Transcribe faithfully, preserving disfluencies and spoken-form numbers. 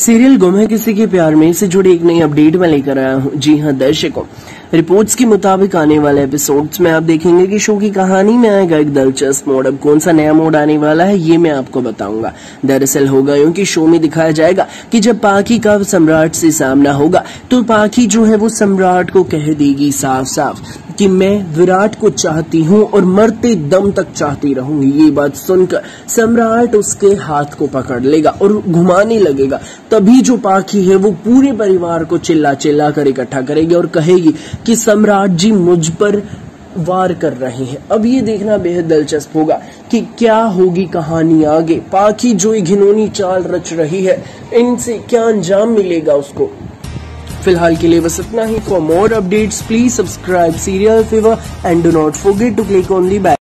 Serial गुम है किसी के प्यार में से जुड़ी एक नई अपडेट मैं लेकर आया हूँ। जी हाँ दर्शकों, रिपोर्ट्स के मुताबिक आने वाले एपिसोड्स में आप देखेंगे कि शो की कहानी में आएगा एक दिलचस्प मोड़। अब कौन सा नया मोड़ आने वाला है ये मैं आपको बताऊंगा। दरअसल होगा यूं कि शो में दिखाया जाएगा कि जब पाखी का सम्राट से सामना होगा तो पाखी जो है वो सम्राट को कह देगी साफ साफ कि मैं विराट को चाहती हूँ और मरते दम तक चाहती रहूंगी। ये बात सुनकर सम्राट उसके हाथ को पकड़ लेगा और घुमाने लगेगा। तभी जो पाखी है वो पूरे परिवार को चिल्ला चिल्ला कर इकट्ठा करेगी और कहेगी कि सम्राट जी मुझ पर वार कर रहे हैं। अब ये देखना बेहद दिलचस्प होगा कि क्या होगी कहानी आगे। पाखी जो ये घिनौनी चाल रच रही है, इनसे क्या अंजाम मिलेगा उसको। फिलहाल के लिए बस इतना ही। For more updates please subscribe serial fever and do not forget to click on the bell.